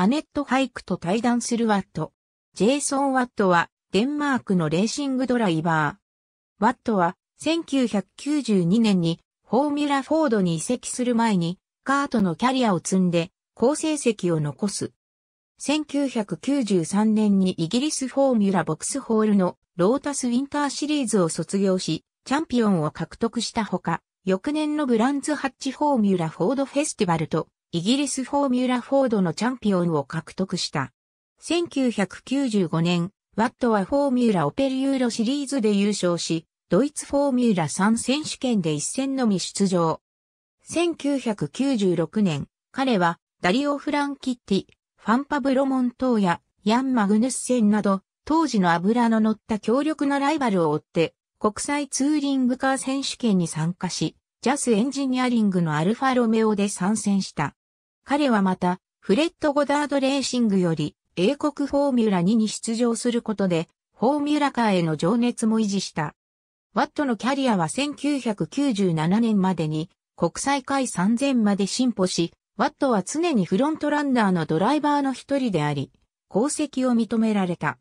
アネット・ハイクと対談するワット。ジェイソン・ワットはデンマークのレーシングドライバー。ワットは1992年にフォーミュラフォードに移籍する前にカートのキャリアを積んで好成績を残す。1993年にイギリスフォーミュラボクスホールのロータスウィンターシリーズを卒業し、チャンピオンを獲得したほか、翌年のブランズハッチフォーミュラフォードフェスティバルとイギリスフォーミュラフォードのチャンピオンを獲得した。1995年、ワットはフォーミュラオペルユーロシリーズで優勝し、ドイツフォーミュラ3選手権で1戦のみ出場。1996年、彼はダリオ・フランキッティ、ファンパブロ・モントーヤ、ヤン・マグヌッセンなど、当時の脂の乗った強力なライバルを追って、国際ツーリングカー選手権に参加し、ジャスエンジニアリングのアルファロメオで参戦した。彼はまた、フレッド・ゴダード・レーシングより、英国フォーミュラ2に出場することで、フォーミュラカーへの情熱も維持した。ワットのキャリアは1997年までに国際界3000まで進歩し、ワットは常にフロントランナーのドライバーの一人であり、功績を認められた。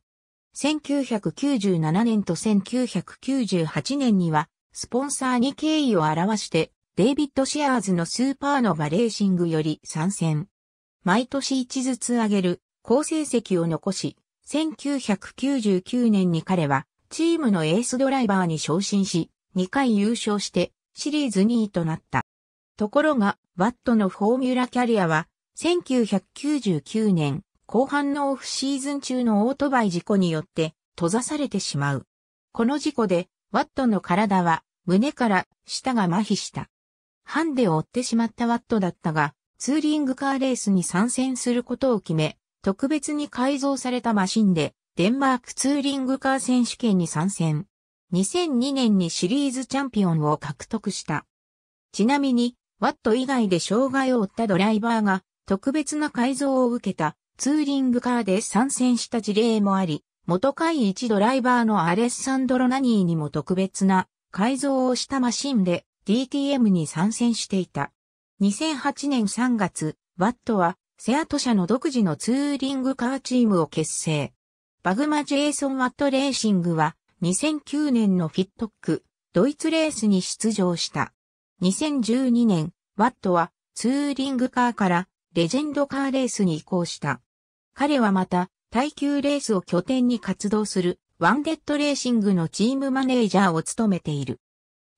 1997年と1998年には、スポンサーに敬意を表して、デイビッド・シアーズのスーパーノヴァレーシングより参戦。毎年1ずつ上げる、好成績を残し、1999年に彼は、チームのエースドライバーに昇進し、2回優勝して、シリーズ2位となった。ところが、ワットのフォーミュラキャリアは、1999年後半のオフシーズン中のオートバイ事故によって、閉ざされてしまう。この事故で、ワットの体は、胸から下が麻痺した。ハンデを負ってしまったワットだったが、ツーリングカーレースに参戦することを決め、特別に改造されたマシンで、デンマークツーリングカー選手権に参戦。2002年にシリーズチャンピオンを獲得した。ちなみに、ワット以外で障害を負ったドライバーが特別な改造を受けたツーリングカーで参戦した事例もあり、元界一ドライバーのアレッサンドロ・ナニーにも特別な改造をしたマシンで DTM に参戦していた。2008年3月、ワットはセアト社の独自のツーリングカーチームを結成。バグマ・ジェイソン・ワット・レーシングは2009年のフィットック、ドイツレースに出場した。2012年、ワットはツーリングカーからレジェンドカーレースに移行した。彼はまた耐久レースを拠点に活動するワンデッドレーシングのチームマネージャーを務めている。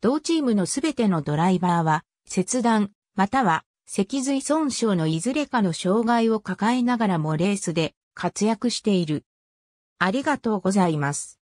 同チームのすべてのドライバーは切断または脊髄損傷のいずれかの障害を抱えながらもレースで活躍している。ありがとうございます。